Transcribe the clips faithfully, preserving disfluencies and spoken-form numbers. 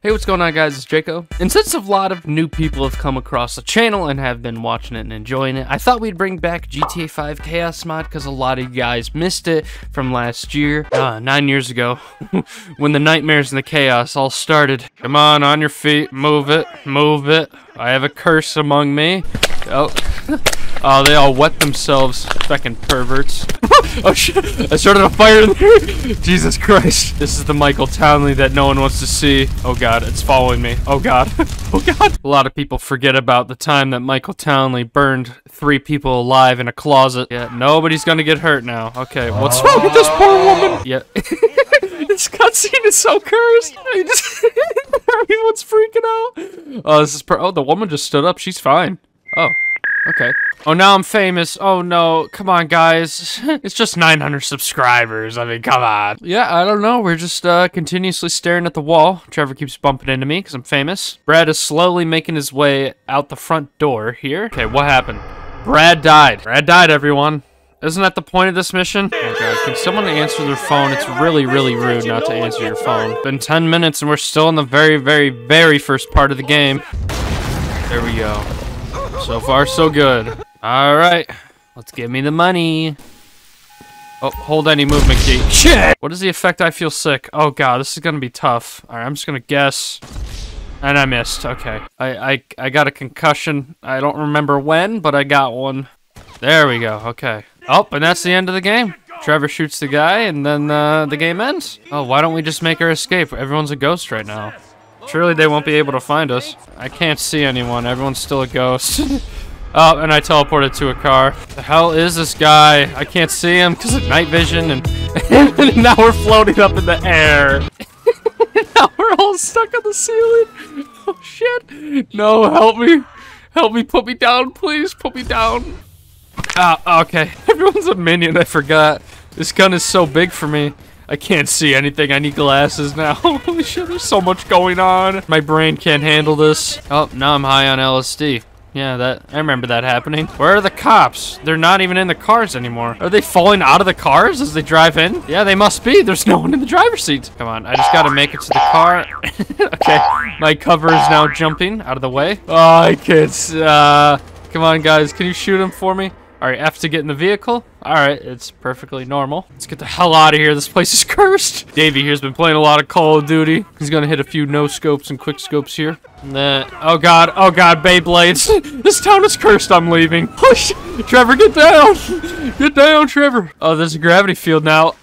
Hey, what's going on, guys? It's Jaco, and since a lot of new people have come across the channel and have been watching it and enjoying it, I thought we'd bring back G T A five Chaos Mod because a lot of you guys missed it from last year, uh, nine years ago, when the nightmares and the chaos all started. Come on, on your feet, move it, move it. I have a curse among me. Oh, oh, they all wet themselves, fucking perverts. Oh shit, I started a fire in there. Jesus Christ. This is the Michael Townley that no one wants to see. Oh god, it's following me. Oh god. Oh god. A lot of people forget about the time that Michael Townley burned three people alive in a closet. Yeah, nobody's gonna get hurt now. Okay, what's wrong with this poor woman? Yeah. This cutscene is so cursed. I just everyone's freaking out. Oh, this is per- Oh, the woman just stood up. She's fine. Oh. Okay. Oh, now I'm famous. Oh, no. Come on, guys. It's just nine hundred subscribers. I mean, come on. Yeah, I don't know. We're just uh, continuously staring at the wall. Trevor keeps bumping into me because I'm famous. Brad is slowly making his way out the front door here. Okay, what happened? Brad died. Brad died, everyone. Isn't that the point of this mission? Oh god, can someone answer their phone? It's really, really rude not to answer your phone. It's been ten minutes and we're still in the very, very, very first part of the game. There we go. So far, so good. All right, let's give me the money. Oh, hold any movement key. Shit! What is the effect I feel sick? Oh god, this is gonna be tough. All right, I'm just gonna guess. And I missed, okay. I, I, I got a concussion. I don't remember when, but I got one. There we go, okay. Oh, and that's the end of the game. Trevor shoots the guy, and then uh, the game ends. Oh, why don't we just make our escape? Everyone's a ghost right now. Surely they won't be able to find us. I can't see anyone. Everyone's still a ghost. Oh, and I teleported to a car. The hell is this guy? I can't see him because of night vision, and, and now we're floating up in the air. Now we're all stuck on the ceiling. Oh, shit. No, help me. Help me. Put me down, please. Put me down. Ah, okay. Everyone's a minion. I forgot. This gun is so big for me. I can't see anything. I need glasses now. Holy shit, there's so much going on. My brain can't handle this. Oh, now I'm high on L S D. Yeah, that I remember that happening. Where are the cops? They're not even in the cars anymore. Are they falling out of the cars as they drive in? Yeah, they must be. There's no one in the driver's seat. Come on, I just gotta make it to the car. Okay, my cover is now jumping out of the way. Oh, I can't see. Uh, come on, guys. Can you shoot him for me? All right, F to get in the vehicle. All right, it's perfectly normal. Let's get the hell out of here. This place is cursed. Davey here's been playing a lot of Call of Duty. He's gonna hit a few no-scopes and quick-scopes here. And then, oh god, oh god, Beyblades. This town is cursed, I'm leaving. Push, Trevor, get down. Get down, Trevor. Oh, there's a gravity field now.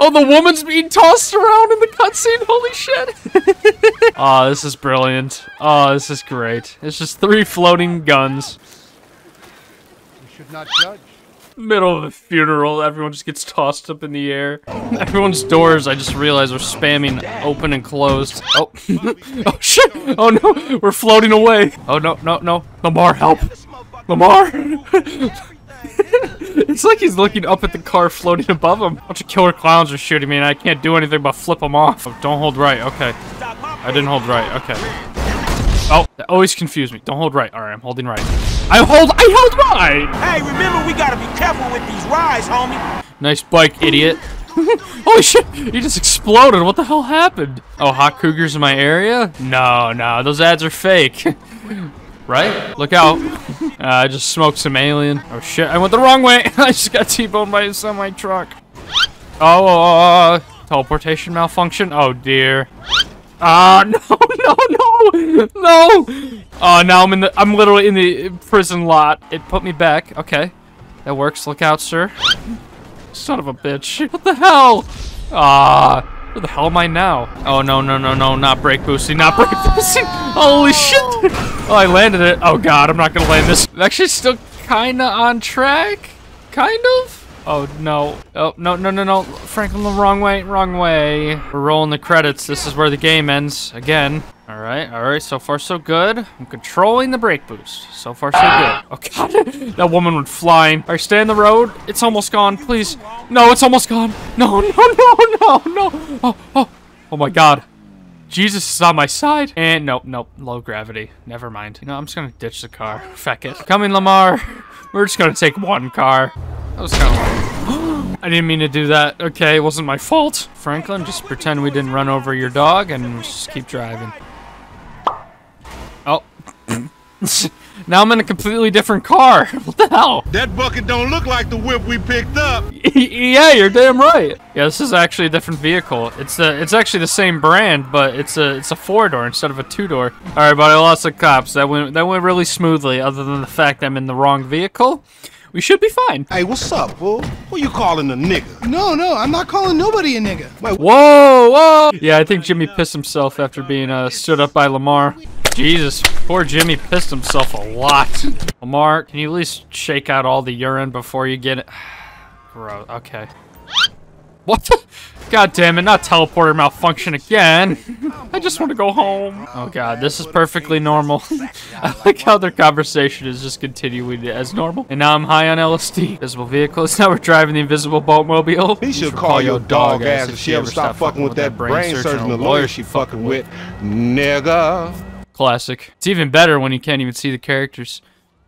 Oh, the woman's being tossed around in the cutscene. Holy shit. Oh, this is brilliant. Oh, this is great. It's just three floating guns. Should not judge. Middle of the funeral, everyone just gets tossed up in the air. Everyone's doors, I just realized, are spamming open and closed. Oh, oh shit! Oh no, we're floating away. Oh no, no, no! Lamar, help! Lamar! It's like he's looking up at the car floating above him. A bunch of killer clowns are shooting me, and I can't do anything but flip them off. Oh, don't hold right. Okay, I didn't hold right. Okay. Oh, that always confused me. Don't hold right. All right, I'm holding right. I hold, I held right! Hey, remember, we gotta be careful with these rides, homie. Nice bike, idiot. Holy shit, he just exploded. What the hell happened? Oh, hot cougars in my area? No, no, those ads are fake. Right? Look out. Uh, I just smoked some alien. Oh shit, I went the wrong way. I just got T-boned by a semi-truck. Oh, uh, teleportation malfunction? Oh dear. Ah, uh, no, no, no, no! Oh, now I'm in the- I'm literally in the prison lot. It put me back. Okay. That works. Look out, sir. Son of a bitch. What the hell? Ah, uh, where the hell am I now? Oh, no, no, no, no, not brake boosting, not brake boosting! Holy shit! Oh, I landed it. Oh god, I'm not gonna land this. I'm actually still kinda on track? Kind of? Oh, no. Oh, no, no, no, no. Franklin, the wrong way, wrong way. We're rolling the credits. This is where the game ends, again. All right, all right, so far, so good. I'm controlling the brake boost. So far, so good. Oh, God, that woman went flying. All right, stay in the road. It's almost gone, please. No, it's almost gone. No, no, no, no, no. Oh, oh, oh my God. Jesus is on my side. And nope, nope, low gravity. Never mind. You know, I'm just gonna ditch the car. Feck it. Coming, Lamar. We're just gonna take one car. That was kind of I didn't mean to do that. Okay, it wasn't my fault. Franklin, just pretend we didn't run over your dog and just keep driving. Oh. Now I'm in a completely different car. What the hell? That bucket don't look like the whip we picked up. Yeah, you're damn right. Yeah, this is actually a different vehicle. It's a, it's actually the same brand, but it's a it's a four door instead of a two door. All right, but I lost the cops. That went that went really smoothly, other than the fact I'm in the wrong vehicle. We should be fine. Hey, what's up, bro? Who you calling a nigga? No, no, I'm not calling nobody a nigga. Wait, whoa, whoa! Yeah, I think Jimmy pissed himself after being uh, stood up by Lamar. Jesus, poor Jimmy pissed himself a lot. Lamar, can you at least shake out all the urine before you get it? Gross, okay. What the? God damn it, not teleporter malfunction again. I just want to go home. Oh god, this is perfectly normal. I like how their conversation is just continuing as normal. And now I'm high on L S D. Invisible vehicles, now we're driving the invisible boatmobile. He should call your dog ass if she ever stopped fucking with that brain surgeon, the lawyer she fucking with. Nigga. Classic. It's even better when you can't even see the characters.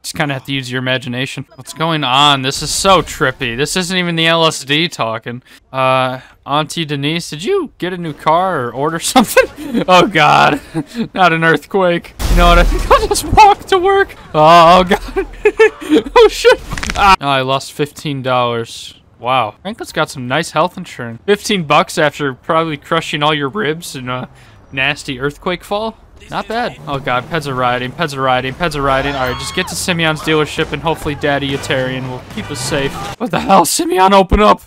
Just kind of have to use your imagination. What's going on? This is so trippy. This isn't even the L S D talking. Uh, Auntie Denise, did you get a new car or order something? Oh god, not an earthquake. You know what, I think I'll just walk to work. Oh god. Oh shit. Ah. Oh, I lost fifteen dollars. Wow. Franklin's got some nice health insurance. fifteen bucks after probably crushing all your ribs in a nasty earthquake fall. Not bad. Oh god, peds are riding, peds are riding, peds are riding. Alright, just get to Simeon's dealership and hopefully Daddy Utarian will keep us safe. What the hell? Simeon, open up!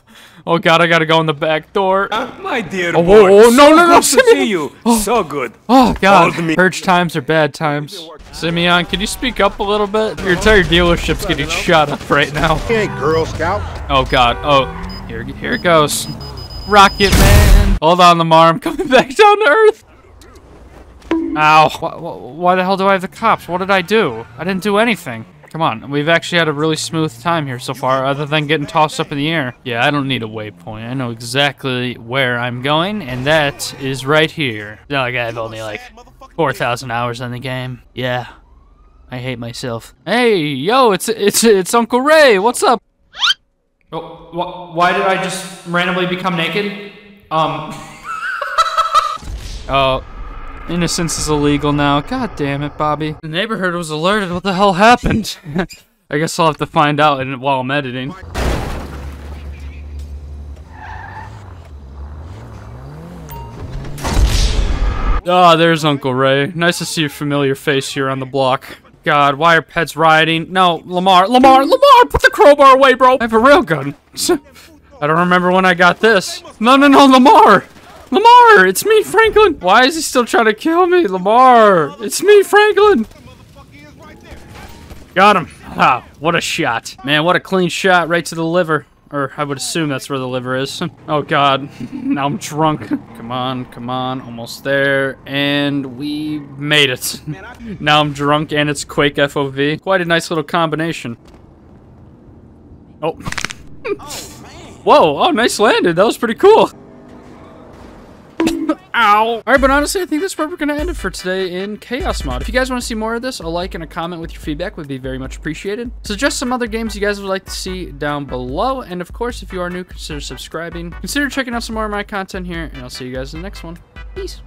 Oh god, I gotta go in the back door. Uh, my dear oh, boy, oh, oh, no, so no, no, good Simeon. To see you. Oh. So good. Oh god, purge times are bad times. Simeon, can you speak up a little bit? Your entire dealership's getting shot up right now. Hey, Girl Scout. Oh god, oh, here, here it goes. Rocket Man. Hold on, Lamar, I'm coming back down to earth. Ow. Why, why the hell do I have the cops? What did I do? I didn't do anything. Come on. We've actually had a really smooth time here so far, other than getting tossed up in the air. Yeah, I don't need a waypoint. I know exactly where I'm going, and that is right here. Now I have only like four thousand hours on the game. Yeah. I hate myself. Hey, yo, it's it's it's Uncle Ray. What's up? Oh, wh why did I just randomly become naked? Um. Oh. Innocence is illegal now. God damn it, Bobby. The neighborhood was alerted. What the hell happened? I guess I'll have to find out while I'm editing. Ah, oh, there's Uncle Ray. Nice to see a familiar face here on the block. God, why are pets riding? No, Lamar, Lamar, Lamar, put the crowbar away, bro. I have a railgun. I don't remember when I got this. No, no, no, Lamar. Lamar, it's me, Franklin. Why is he still trying to kill me? Lamar, it's me, Franklin. Got him. Ah, what a shot. Man, what a clean shot right to the liver. Or I would assume that's where the liver is. Oh, God. Now I'm drunk. Come on, come on. Almost there. And we made it. Now I'm drunk and it's Quake F O V. Quite a nice little combination. Oh. Whoa. Oh, nice landing. That was pretty cool. Ow. All right, but honestly, I think that's where we're going to end it for today in Chaos Mod. If you guys want to see more of this, a like and a comment with your feedback would be very much appreciated. Suggest some other games you guys would like to see down below. And of course, if you are new, consider subscribing. Consider checking out some more of my content here, and I'll see you guys in the next one. Peace.